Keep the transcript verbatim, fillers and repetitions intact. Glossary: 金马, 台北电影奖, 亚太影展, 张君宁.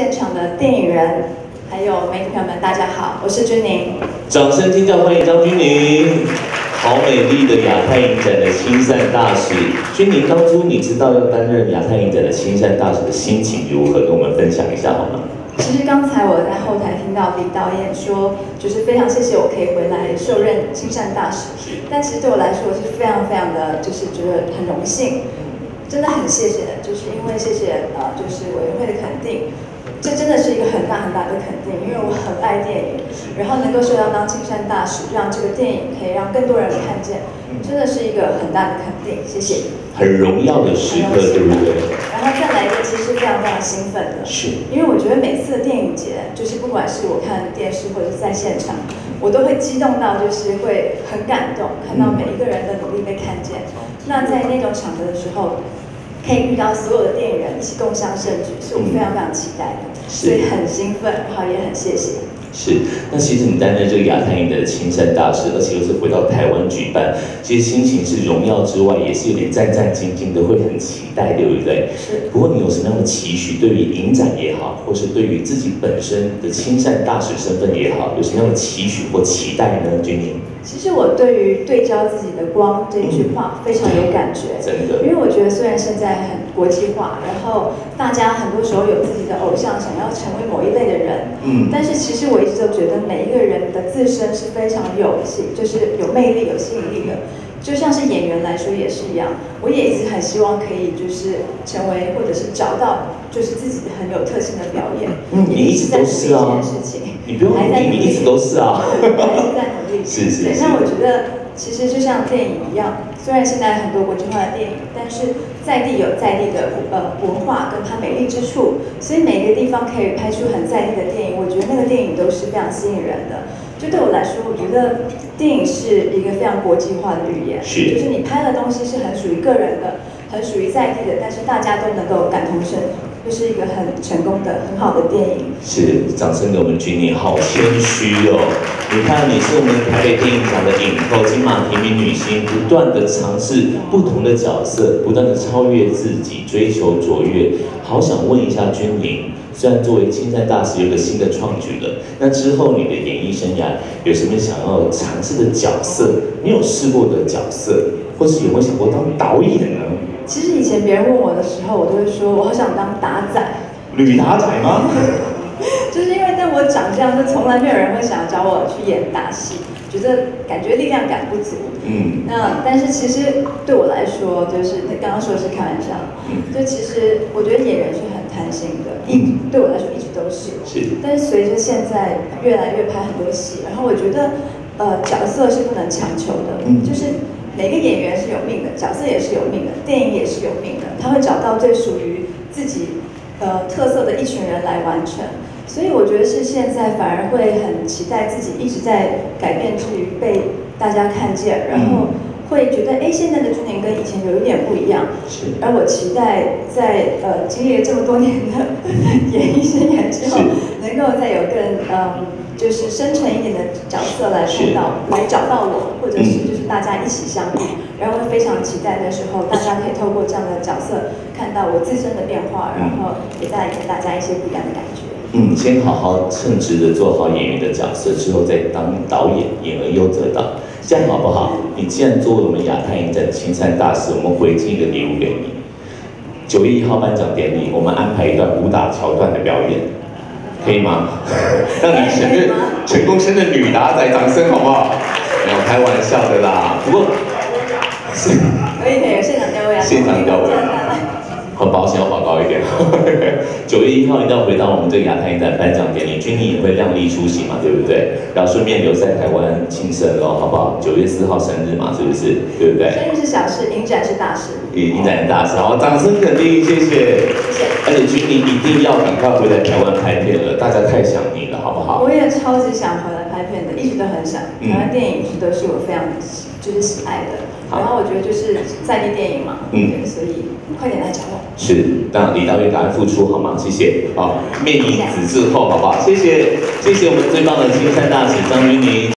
现场的电影人，还有媒体朋友们，大家好，我是君宁。掌声尖叫欢迎张君宁！好美丽的亚太影展的亲善大使，君宁，当初你知道要担任亚太影展的亲善大使的心情如何？跟我们分享一下好吗？ 其实刚才我在后台听到李导演说，就是非常谢谢我可以回来受任亲善大使，但其实对我来说我是非常非常的，就是觉得很荣幸，真的很谢谢，就是因为谢谢呃，就是委员会的肯定，这真的是一个很大很大的肯定，因为我很爱电影，然后能够受到当亲善大使，让这个电影可以让更多人看见，真的是一个很大的肯定，谢谢。很荣耀的时刻，对不对？ 然后再来一个，其实非常非常兴奋的，是，因为我觉得每次的电影节，就是不管是我看电视或者是在现场，我都会激动到，就是会很感动，看到每一个人的努力被看见。那在那种场合的时候，可以遇到所有的电影人一起共襄盛举，是我非常非常期待的，所以很兴奋，然后也很谢谢。 是，那其实你担任这个亚太影的亲善大使，而且又是回到台湾举办，其实心情是荣耀之外，也是有点战战兢兢的，会很期待，对不对？是。不过你有什么样的期许？对于影展也好，或是对于自己本身的亲善大使身份也好，有什么样的期许或期待呢？君宁。其实我对于对焦自己的光这句话非常有感觉，嗯、真的。因为我觉得虽然现在很国际化，然后大家很多时候有自己的偶像，想要成为某一类的人，嗯，但是其实我。 我一直都觉得每一个人的自身是非常有吸，就是有魅力、有吸引力的，就像是演员来说也是一样。我也一直很希望可以就是成为，或者是找到就是自己很有特性的表演。嗯，你一直都是啊，你不用努力，你一直都是啊，还是在努力。是是是。那我觉得其实就像电影一样，虽然现在很多国际化的电影，但是在地有在地的呃文化跟它美丽之处，所以每一个地方可以拍出很在地的电影。 我觉得那个电影都是非常吸引人的。就对我来说，我觉得电影是一个非常国际化的语言，是就是你拍的东西是很属于个人的，很属于在地的，但是大家都能够感同身受。 就是一个很成功的、很好的电影。是，掌声给我们君宁，好谦虚哦！你看，你是我们台北电影奖的影后、金马提名女星，不断的尝试不同的角色，不断的超越自己，追求卓越。好想问一下君宁，虽然作为亲善大使有个新的创举了，那之后你的演艺生涯有什么想要尝试的角色？你有试过的角色，或是有没有想过当导演呢？ 其实以前别人问我的时候，我都会说，我好想当打仔。女打仔吗？就是因为在我长这样，就从来没有人会想要找我去演打戏，觉得感觉力量感不足。嗯。那但是其实对我来说，就是刚刚说的是开玩笑，就其实我觉得演员是很贪心的，嗯，对我来说一直都是。是。但是随着现在越来越拍很多戏，然后我觉得，呃，角色是不能强求的，嗯，就是。 每个演员是有命的，角色也是有命的，电影也是有命的。他会找到最属于自己呃特色的一群人来完成，所以我觉得是现在反而会很期待自己一直在改变，至于被大家看见，然后会觉得哎，现在的君宁跟以前有一点不一样。是。而我期待在呃经历了这么多年的演艺生涯之后，能够再有更嗯。 就是深沉一点的角色来看到，来找到我，或者是就是大家一起相遇，然后非常期待的时候，大家可以透过这样的角色看到我自身的变化，然后也带给大家一些不一样的感觉。嗯，先好好称职的做好演员的角色，之后再当导演，演而优则导，这样好不好？你既然作为我们亚太影展的亲善大使，我们回敬一个礼物给你。九月一号颁奖典礼，我们安排一段武打桥段的表演。 可以吗？让你承认成功生的女打仔，掌声好不好？没有开玩笑的啦。不过，是可以可以，现场调位，现场调位，很保险，要广告一点。九月一号一定要回到我们这个亚太影展颁奖典礼，君宁也会亮丽出席嘛，对不对？然后顺便留在台湾庆生哦，好不好？九月四号生日嘛，是不是？对不对？生日是小事，影展是大事。影影展是大事，好，掌声肯定，谢谢。 而且君宁一定要赶快回来台湾拍片了，大家太想你了，好不好？我也超级想回来拍片的，一直都很想。台湾电影一直都是我非常就是喜爱的，然后我觉得就是在地电影嘛，嗯，所以快点来找我。是，那李导演赶快复出好吗？谢谢。好，面影子之后好不好？谢谢，谢谢我们最棒的亲善大使张君宁。